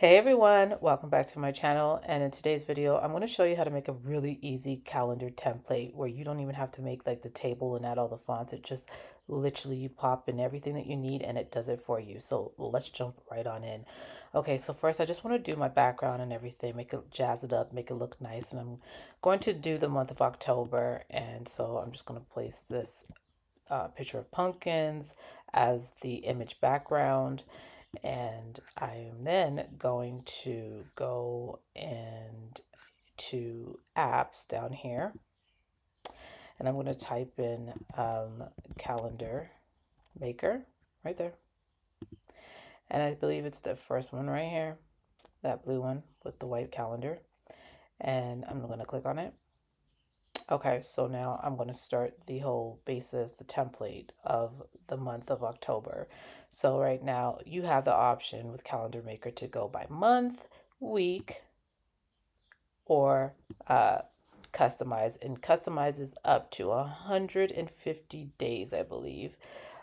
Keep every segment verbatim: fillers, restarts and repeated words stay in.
Hey everyone, welcome back to my channel, and in today's video I'm going to show you how to make a really easy calendar template where you don't even have to make like the table and add all the fonts. It just literally you pop in everything that you need and it does it for you. So let's jump right on in. Okay, so first I just want to do my background and everything, make it jazz it up, make it look nice, and I'm going to do the month of October, and so I'm just going to place this uh, picture of pumpkins as the image background. And I'm then going to go and to apps down here, and I'm going to type in um, Calendar Maker right there. And I believe it's the first one right here, that blue one with the white calendar. And I'm going to click on it. Okay, so now I'm going to start the whole basis, the template of the month of October. So right now you have the option with Calendar Maker to go by month, week, or uh, customize. And customize is up to one hundred fifty days, I believe.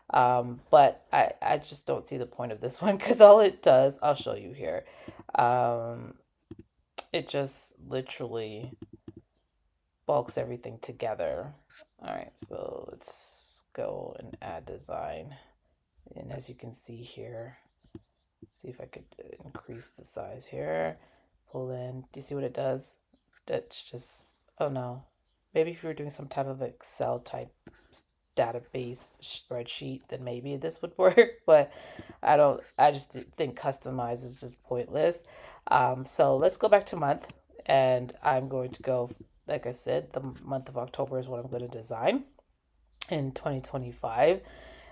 Um, but I, I just don't see the point of this one because all it does, I'll show you here. Um, it just literally bulks everything together. All right, so let's go and add design. And as you can see here, see if I could increase the size here. Pull in. Do you see what it does? That's just, oh no. Maybe if you were doing some type of Excel type database spreadsheet, then maybe this would work, but I don't, I just think customize is just pointless. Um, so let's go back to month, and I'm going to go, like I said, the month of October is what I'm going to design in twenty twenty-five.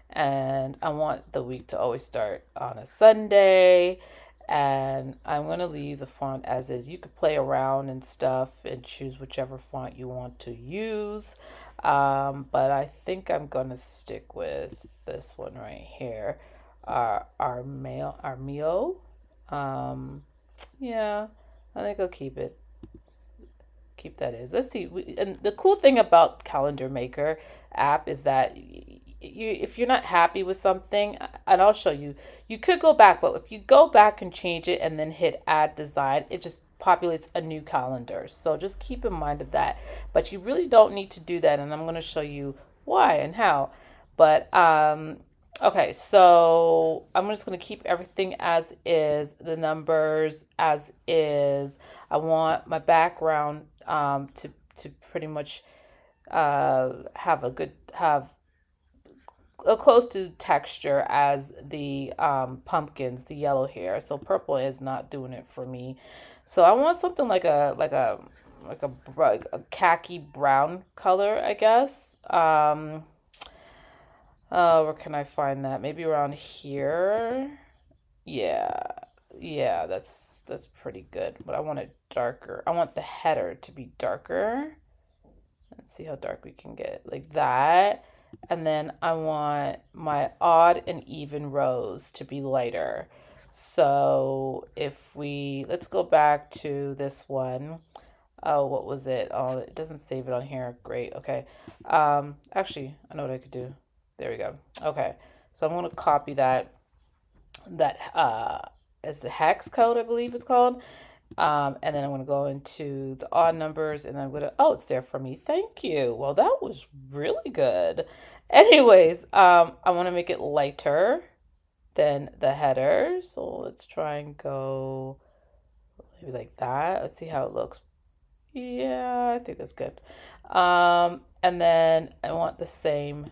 And I want the week to always start on a Sunday. And I'm going to leave the font as is. You could play around and stuff and choose whichever font you want to use. Um, but I think I'm going to stick with this one right here. Uh, Armeo, Armeo. Um, yeah, I think I'll keep it. It's, keep that is. Let's see. We, and the cool thing about Calendar Maker app is that you, if you're not happy with something, and I'll show you, you could go back, but if you go back and change it and then hit add design, it just populates a new calendar. So just keep in mind of that, but you really don't need to do that. And I'm going to show you why and how, but, um, okay, so I'm just going to keep everything as is, the numbers as is. I want my background um, to, to pretty much uh, have a good, have a close to texture as the um, pumpkins, the yellow here. So purple is not doing it for me. So I want something like a, like a, like a, like a khaki brown color, I guess. Um, Uh, where can I find that? Maybe around here. Yeah, yeah, that's that's pretty good. But I want it darker. I want the header to be darker. Let's see how dark we can get it. Like that. And then I want my odd and even rows to be lighter. So if we, let's go back to this one. Oh, what was it? Oh, it doesn't save it on here. Great. Okay. Um, actually, I know what I could do. There we go. Okay, so I'm going to copy that, that uh, is the hex code, I believe it's called. Um, and then I'm going to go into the odd numbers, and I'm going to, oh, it's there for me. Thank you. Well, that was really good. Anyways, um, I want to make it lighter than the header. So let's try and go maybe like that. Let's see how it looks. Yeah, I think that's good. Um, and then I want the same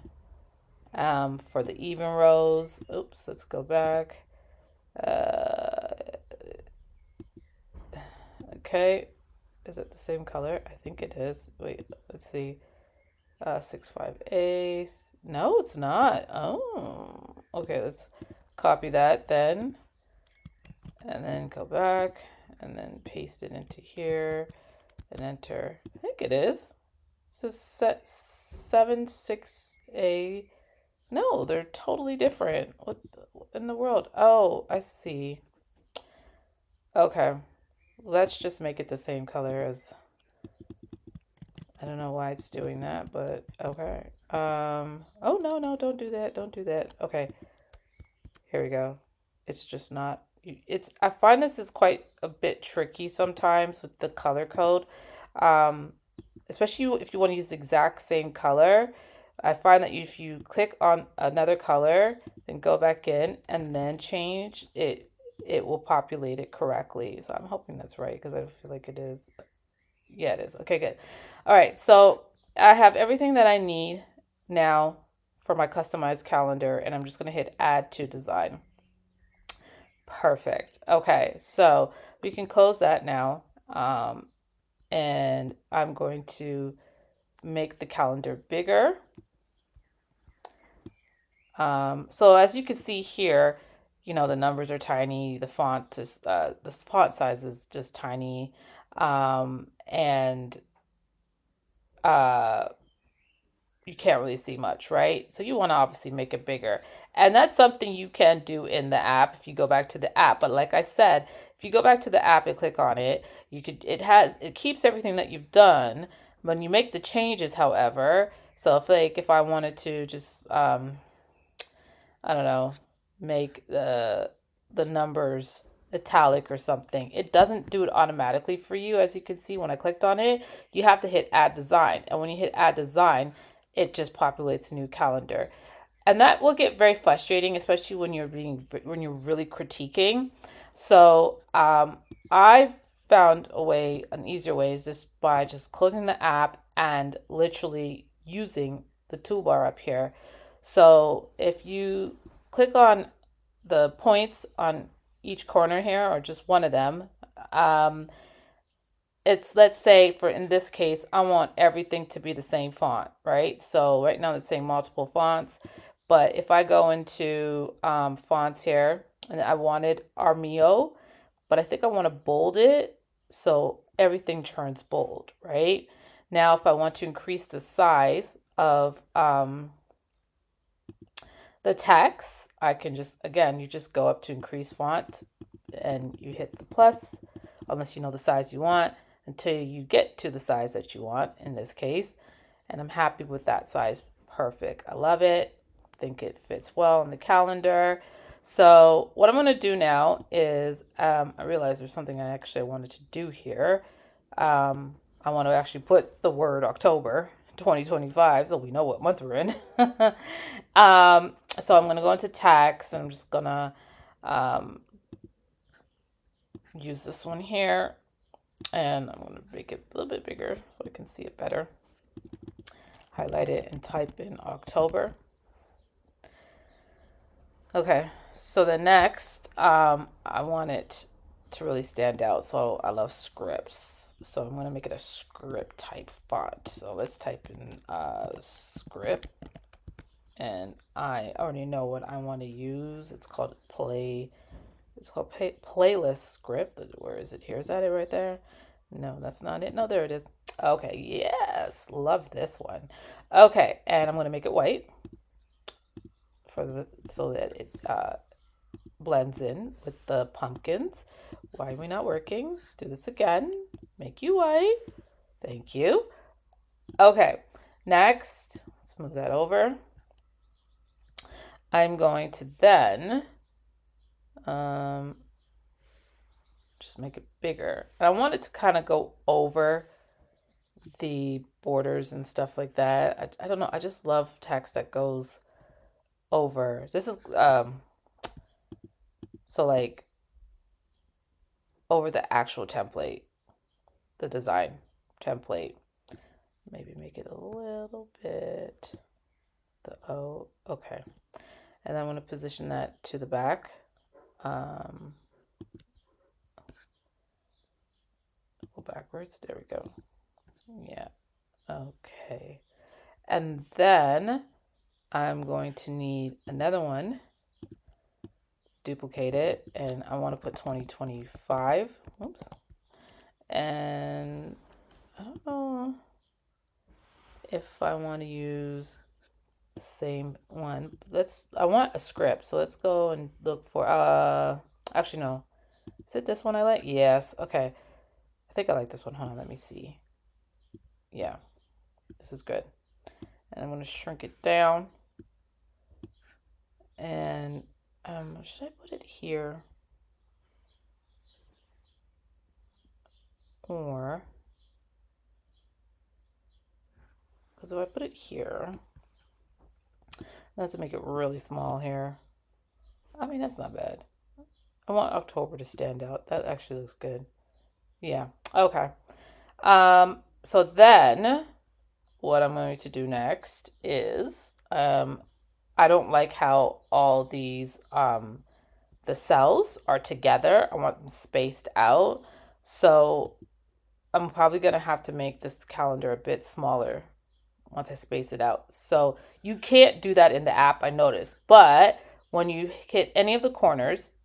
Um, for the even rows. Oops, let's go back. Uh, okay, is it the same color? I think it is. Wait, let's see. Uh, six five eight. No, it's not. Oh, okay, let's copy that then. And then go back and then paste it into here and enter. I think it is. This is set seven six eight. No, they're totally different. What in the world? Oh, I see. Okay. Let's just make it the same color as, I don't know why it's doing that, but okay. Um, oh, no, no, don't do that. Don't do that. Okay. Here we go. It's just not it's I find this is quite a bit tricky sometimes with the color code, um, especially if you want to use the exact same color. I find that if you click on another color, then go back in and then change it, it will populate it correctly. So I'm hoping that's right because I feel like it is. Yeah, it is. Okay, good. All right, so I have everything that I need now for my customized calendar, and I'm just going to hit add to design. Perfect. Okay, so we can close that now, um, and I'm going to make the calendar bigger. Um, so as you can see here, you know, the numbers are tiny, the font is, uh, the font size is just tiny. Um, and, uh, you can't really see much, right? So you want to obviously make it bigger, and that's something you can do in the app if you go back to the app. But like I said, if you go back to the app and click on it, you could, it has, it keeps everything that you've done when you make the changes, however. So if like, if I wanted to just, um, I don't know, make the, the numbers italic or something, it doesn't do it automatically for you. As you can see, when I clicked on it, you have to hit add design, and when you hit add design, it just populates a new calendar, and that will get very frustrating, especially when you're being when you're really critiquing. So um, I've found a way, an easier way, is just by just closing the app and literally using the toolbar up here. So if you click on the points on each corner here, or just one of them, um, it's, let's say for, in this case, I want everything to be the same font, right? So right now it's saying multiple fonts, but if I go into um, fonts here, and I wanted Armeo, but I think I want to bold it, so everything turns bold, right? Now, if I want to increase the size of um, the text, I can just, again, you just go up to increase font and you hit the plus, unless you know the size you want, until you get to the size that you want in this case. And I'm happy with that size. Perfect. I love it. I think it fits well in the calendar. So what I'm going to do now is, um, I realize there's something I actually wanted to do here. Um, I want to actually put the word October twenty twenty-five, so we know what month we're in. um, so I'm going to go into tags, and I'm just going to um, use this one here. And I'm going to make it a little bit bigger so I can see it better. Highlight it and type in October. Okay, so the next, um, I want it to really stand out. So I love scripts. So I'm going to make it a script type font. So let's type in uh, script. And I already know what I want to use. It's called play. It's called play, Playlist Script. Where is it? Here, is that it right there? No, that's not it. No, there it is. Okay, yes, love this one. Okay, and I'm going to make it white for the, so that it uh, blends in with the pumpkins. Why are we not working? Let's do this again. Make you white. Thank you. Okay, next, let's move that over. I'm going to then um, just make it bigger. And I want it to kind of go over the borders and stuff like that. I, I don't know. I just love text that goes over. This is, um, so like over the actual template, the design template. Maybe make it a little bit, the O, okay. And I'm going to position that to the back. Um, go backwards. There we go. Yeah. Okay. And then I'm going to need another one. Duplicate it. And I want to put twenty twenty-five. Oops. And I don't know if I want to use the same one. Let's, I want a script, so let's go and look for uh actually no, is it this one I like? Yes. Okay, I think I like this one. Hold on, let me see. Yeah, this is good. And I'm going to shrink it down, and um should I put it here? or, because if I put it here, I have to make it really small here. I mean, that's not bad. I want October to stand out. That actually looks good. Yeah. Okay. Um, so then what I'm going to do next is, um, I don't like how all these, um, the cells are together. I want them spaced out. So I'm probably going to have to make this calendar a bit smaller once I space it out. So you can't do that in the app, I noticed, but when you hit any of the corners,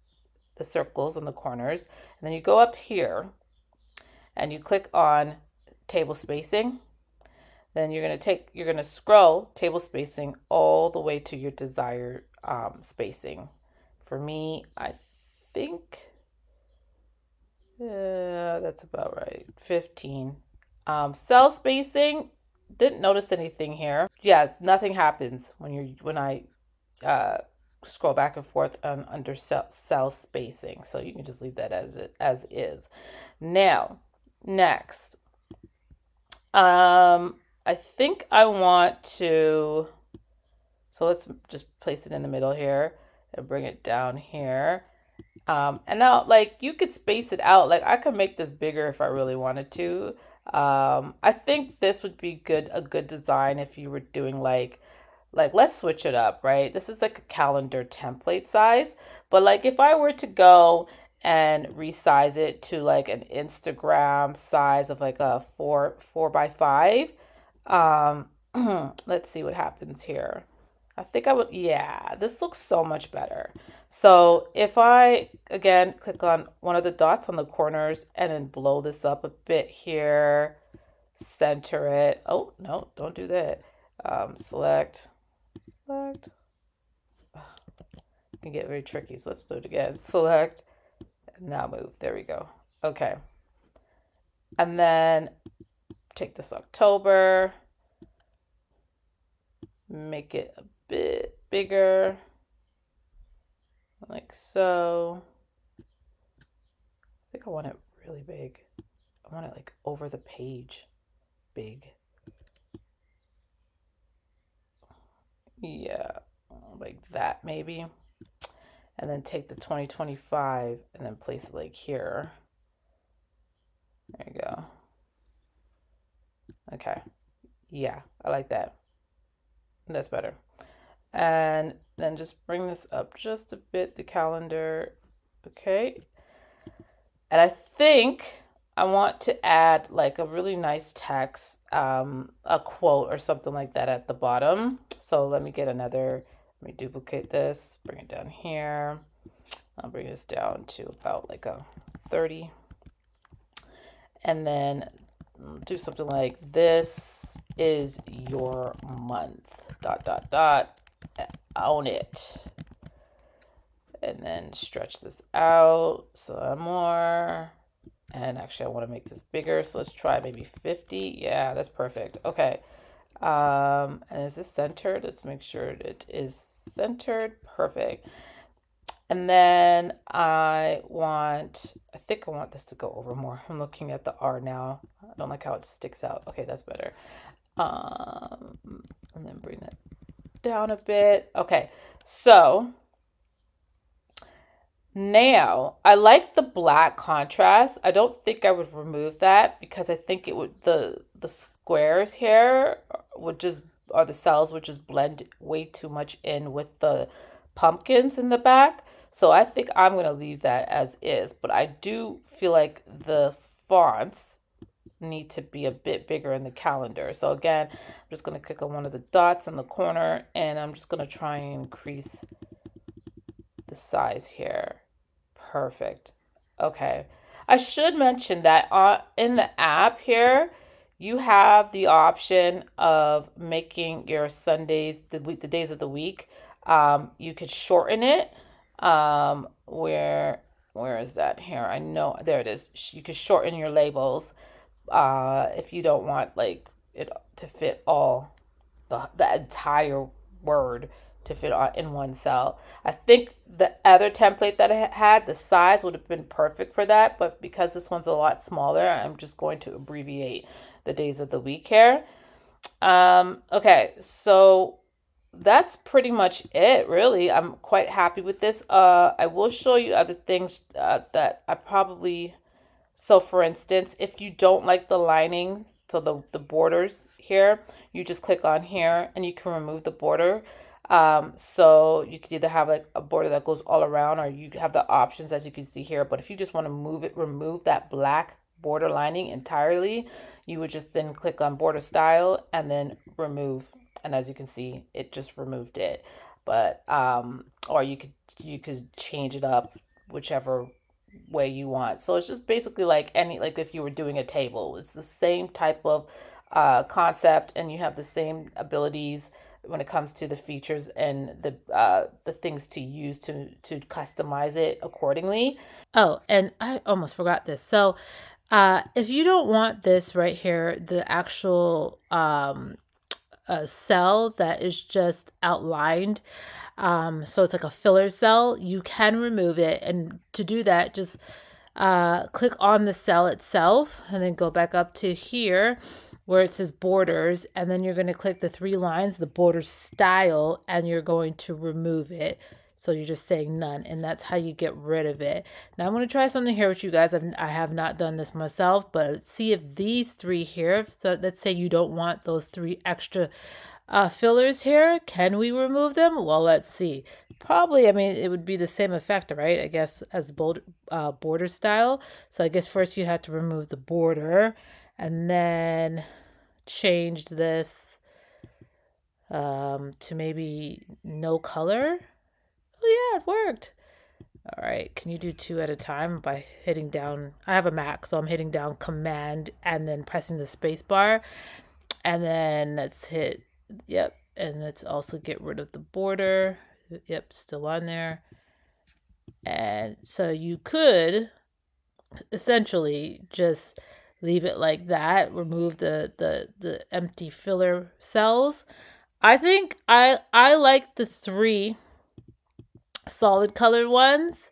the circles on the corners, and then you go up here and you click on table spacing, then you're going to take, you're going to scroll table spacing all the way to your desired um, spacing. For me, I think uh, that's about right. fifteen. Um, cell spacing, didn't notice anything here. Yeah, nothing happens when you're, when I, uh, scroll back and forth on under cell, cell spacing. So you can just leave that as it as is. Now, next, um, I think I want to, so let's just place it in the middle here and bring it down here. Um, and now, like, you could space it out. Like, I could make this bigger if I really wanted to. Um, I think this would be good, a good design if you were doing like, Like, let's switch it up, right? This is like a calendar template size. But like, if I were to go and resize it to like an Instagram size of like a four, four by five, um, let's see what happens here. I think I would, yeah, this looks so much better. So if I, again, click on one of the dots on the corners and then blow this up a bit here, center it. Oh, no, don't do that. Um, select. Select. Ugh, it can get very tricky, so let's do it again. Select, and now move. There we go. Okay. And then take this October, make it a bit bigger, like so. I think I want it really big. I want it like over the page big. Yeah, like that maybe. And then take the twenty twenty-five and then place it like here. There you go. Okay. Yeah, I like that. That's better. And then just bring this up just a bit, the calendar. Okay. And I think I want to add like a really nice text, um, a quote or something like that at the bottom. So let me get another, let me duplicate this, bring it down here. I'll bring this down to about like a thirty. And then do something like, this is your month, dot, dot, dot, own it. And then stretch this out some more. And actually I want to make this bigger. So let's try maybe fifty. Yeah, that's perfect. Okay. Um, and is this centered? Let's make sure it is centered. Perfect. And then I want, I think I want this to go over more. I'm looking at the R now. I don't like how it sticks out. Okay, that's better. Um, and then bring that down a bit. Okay. So now I like the black contrast. I don't think I would remove that because I think it would, the, the squares here would just, or the cells would just blend way too much in with the pumpkins in the back. So I think I'm going to leave that as is, but I do feel like the fonts need to be a bit bigger in the calendar. So again, I'm just going to click on one of the dots in the corner and I'm just going to try and increase the size here. Perfect. Okay. I should mention that on, in the app here, you have the option of making your Sundays, the week, the days of the week. Um, you could shorten it. Um, where, where is that here? I know, there it is. You could shorten your labels. Uh, if you don't want like it to fit all the, the entire word, to fit in one cell. I think the other template that I had, the size would have been perfect for that, but because this one's a lot smaller, I'm just going to abbreviate the days of the week here. Um, okay, so that's pretty much it, really. I'm quite happy with this. Uh, I will show you other things uh, that I probably... So for instance, if you don't like the lining, so the, the borders here, you just click on here and you can remove the border. Um, so you could either have like a border that goes all around, or you have the options as you can see here. But if you just want to move it, remove that black border lining entirely, you would just then click on border style and then remove. And as you can see, it just removed it. But, um, or you could, you could change it up whichever way you want. So it's just basically like any, like if you were doing a table, it's the same type of uh, concept, and you have the same abilities when it comes to the features and the uh, the things to use to to customize it accordingly. Oh, and I almost forgot this. So uh, if you don't want this right here, the actual um, a cell that is just outlined, um, so it's like a filler cell, you can remove it. And to do that, just uh, click on the cell itself and then go back up to here where it says borders, and then you're going to click the three lines, the border style, and you're going to remove it. So you're just saying none, and that's how you get rid of it. Now I'm going to try something here with you guys. I've, I have not done this myself, but let's see if these three here, so let's say you don't want those three extra uh, fillers here. Can we remove them? Well, let's see. Probably, I mean, it would be the same effect, right? I guess as bold, uh, border style. So I guess first you have to remove the border and then change this um, to maybe no color. Oh yeah, it worked. All right, can you do two at a time by hitting down? I have a Mac, so I'm hitting down Command and then pressing the space bar. And then let's hit, yep, and let's also get rid of the border. Yep, still on there. And so you could essentially just leave it like that, remove the, the, the empty filler cells. I think I, I like the three solid colored ones,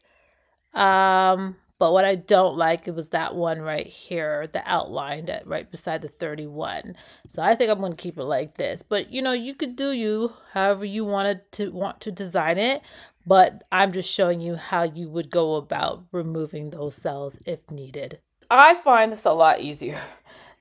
um but what I don't like, it was that one right here, the outline that right beside the thirty-one. So I think I'm going to keep it like this, but you know, you could do you however you wanted to want to design it, but I'm just showing you how you would go about removing those cells if needed. I find this a lot easier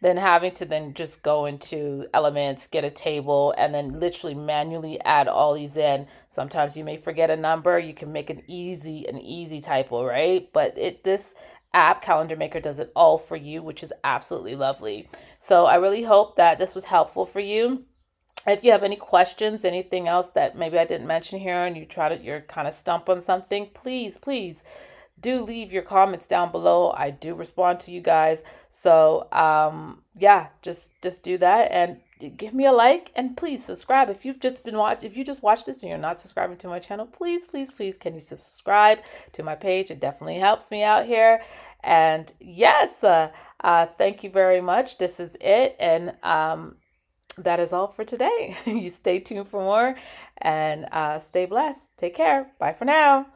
than having to then just go into Elements, get a table, and then literally manually add all these in. Sometimes you may forget a number. You can make an easy, an easy typo, right? But it this app, Calendar Maker, does it all for you, which is absolutely lovely. So I really hope that this was helpful for you. If you have any questions, anything else that maybe I didn't mention here, and you try to, you're kind of stumped on something, please, please, do leave your comments down below. I do respond to you guys. So um, yeah, just just do that and give me a like, and please subscribe. If you've just been watch, if you just watched this and you're not subscribing to my channel, please, please, please, can you subscribe to my page? It definitely helps me out here. And yes, uh, uh, thank you very much. This is it, and um, that is all for today. You stay tuned for more, and uh, stay blessed. Take care. Bye for now.